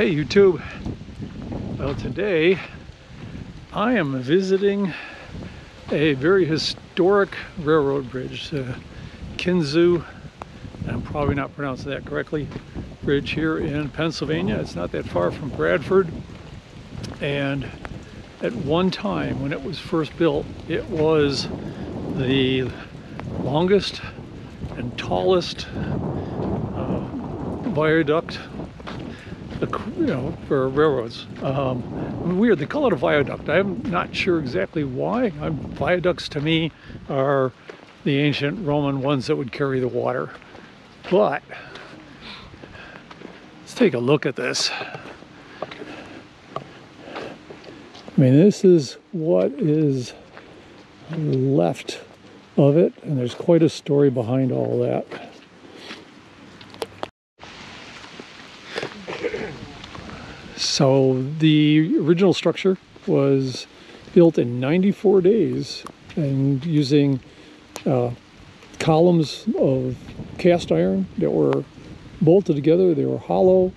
Hey YouTube, well today I am visiting a very historic railroad bridge, Kinzu, I'm probably not pronouncing that correctly, bridge here in Pennsylvania. It's not that far from Bradford, and at one time when it was first built, it was the longest and tallest viaduct, you know, for railroads. Weird, they call it a viaduct. I'm not sure exactly why. Viaducts to me are the ancient Roman ones that would carry the water. But let's take a look at this. I mean, this is what is left of it, and there's quite a story behind all that. So the original structure was built in 94 days and using columns of cast iron that were bolted together. They were hollow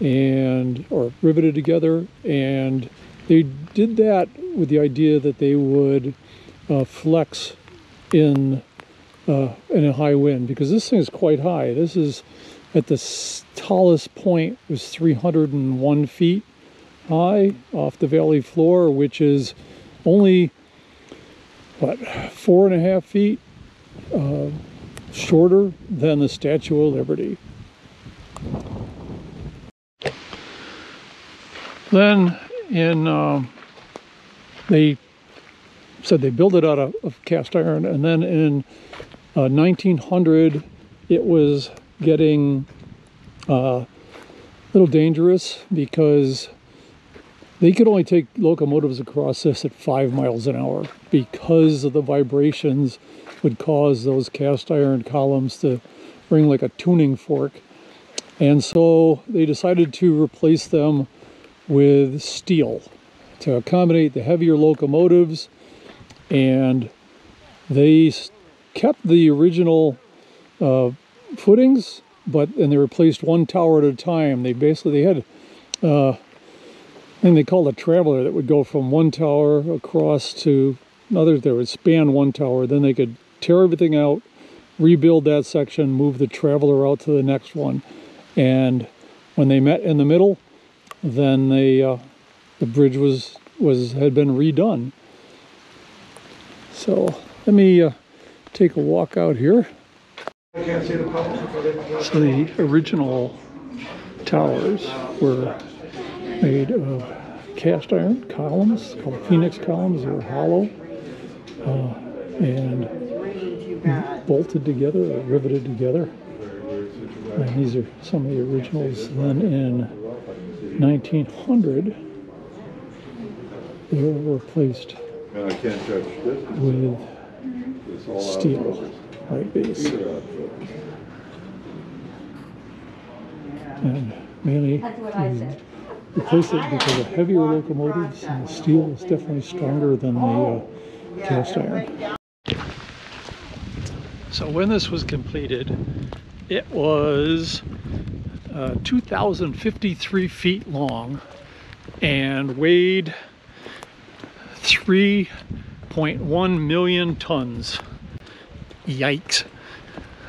and or riveted together, and they did that with the idea that they would flex in a high wind, because this thing is quite high. This is at the tallest point was 301 feet high off the valley floor, which is only what, 4.5 feet shorter than the Statue of Liberty. Then in they said they built it out of cast iron, and then in 1900 it was getting a little dangerous because they could only take locomotives across this at 5 miles an hour, because of the vibrations would cause those cast iron columns to ring like a tuning fork. And so they decided to replace them with steel to accommodate the heavier locomotives, and they kept the original footings, and they replaced one tower at a time. They had and they called a traveler that would go from one tower across to another. They would span one tower, then they could tear everything out, rebuild that section, move the traveler out to the next one, and when they met in the middle, then they the bridge had been redone. So let me take a walk out here. So the original towers were made of cast iron columns called Phoenix columns. They were hollow and bolted together, or riveted together. And these are some of the originals. Then in 1900, they were replaced with steel like these, and mainly replace it because the heavier locomotives and the steel is definitely stronger than the cast iron. So when this was completed, it was 2,053 feet long and weighed 3.1 million tons. Yikes.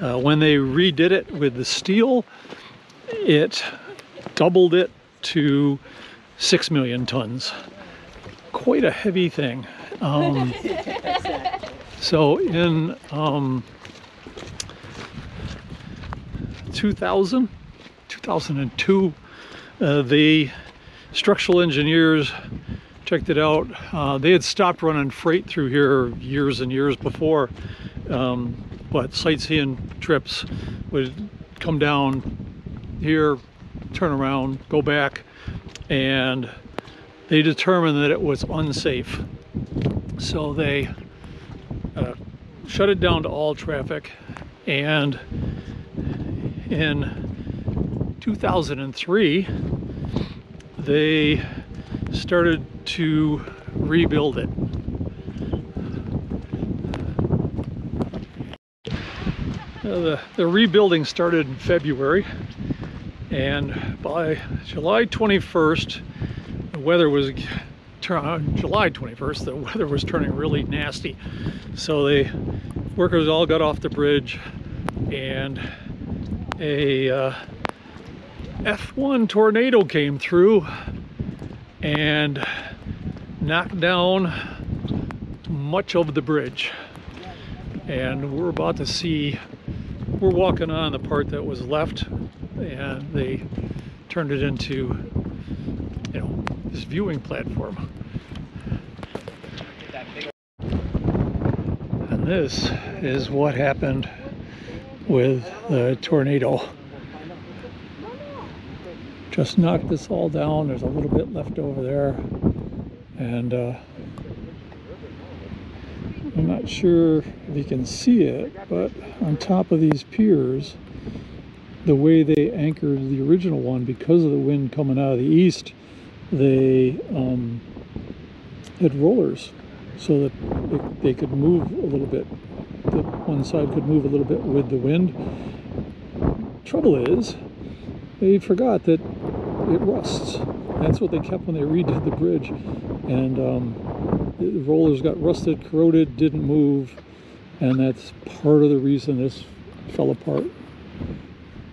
When they redid it with the steel, it doubled it to 6 million tons. Quite a heavy thing. So in 2002, the structural engineers checked it out. They had stopped running freight through here years and years before, but sightseeing trips would come down here, turn around, go back, and they determined that it was unsafe. So they shut it down to all traffic, and in 2003 they started to rebuild it. The rebuilding started in February, and by July 21st, the weather was turning really nasty. So the workers all got off the bridge, and a F1 tornado came through and knocked down much of the bridge. And we're about to see, we're walking on the part that was left, and they turned it into, you know, this viewing platform. And this is what happened with the tornado. Just knocked this all down. There's a little bit left over there, and I'm not sure if you can see it, but on top of these piers, the way they anchored the original one, because of the wind coming out of the east, they had rollers so that they could move a little bit. The one side could move a little bit with the wind. Trouble is, they forgot that it rusts. That's what they kept when they redid the bridge, and the rollers got rusted, corroded, didn't move, and that's part of the reason this fell apart.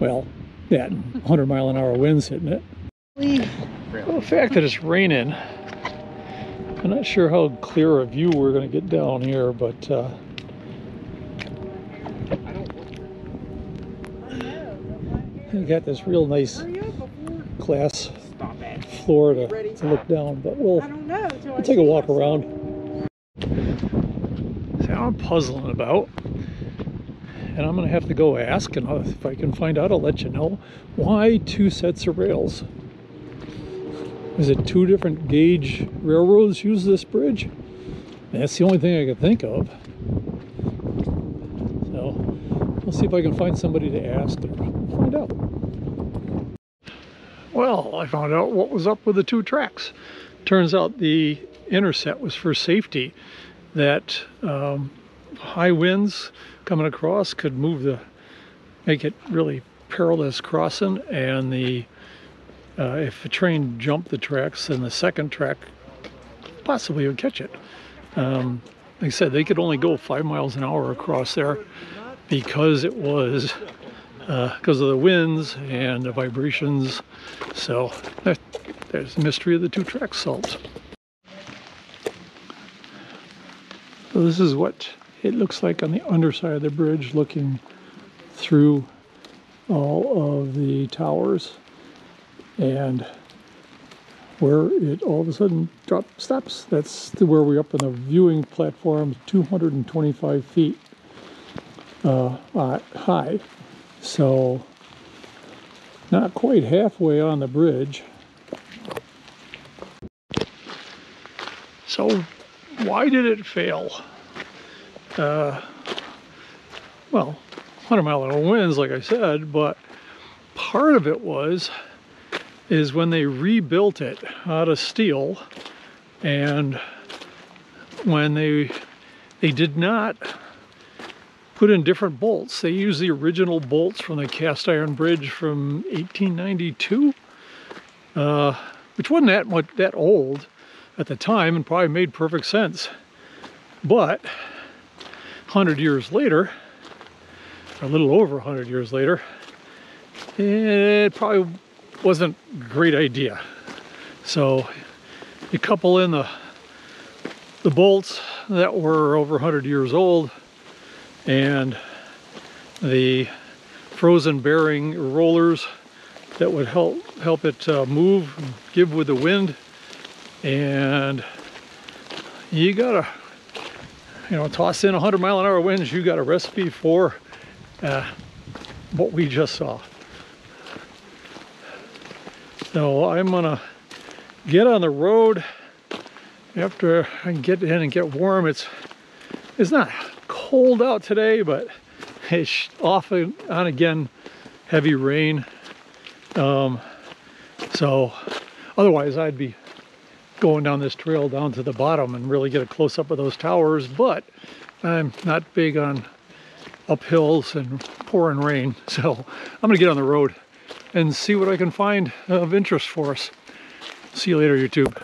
Well, that 100-mile-an-hour winds hitting it. Well, the fact that it's raining, I'm not sure how clear a view we're going to get down here, but we got this real nice glass floor to look down, but we'll take a walk around. See, I'm puzzling about, and I'm going to have to go ask, and if I can find out, I'll let you know. Why two sets of rails? Is it two different gauge railroads use this bridge? And that's the only thing I can think of. So we'll see if I can find somebody to ask and find out. Well, I found out what was up with the two tracks. Turns out the inner set was for safety, that high winds coming across could move the, make it really perilous crossing, and the if a train jumped the tracks, then the second track possibly would catch it. Like I said, they could only go 5 miles an hour across there because it was because of the winds and the vibrations. So there's the mystery of the two track salts. So this is what it looks like on the underside of the bridge, looking through all of the towers, and where it all of a sudden stops. That's where we're up on the viewing platform, 225 feet high. So not quite halfway on the bridge. So why did it fail? Well, 100-mile-an-hour winds, like I said, but part of it is when they rebuilt it out of steel, and when they did not put in different bolts. They used the original bolts from the cast iron bridge from 1892, which wasn't that old at the time, and probably made perfect sense. But 100 years later, or a little over 100 years later, it probably wasn't a great idea. So you couple in the bolts that were over 100 years old, and the frozen bearing rollers that would help it move and give with the wind, and you gotta, you know, toss in 100-mile-an-hour winds, you got a recipe for what we just saw. So I'm gonna get on the road after I can get in and get warm. It's not cold out today, but it's off and on again, heavy rain. So otherwise I'd be going down this trail down to the bottom and really get a close-up of those towers, but I'm not big on uphills and pouring rain, so I'm gonna get on the road and see what I can find of interest for us. See you later, YouTube.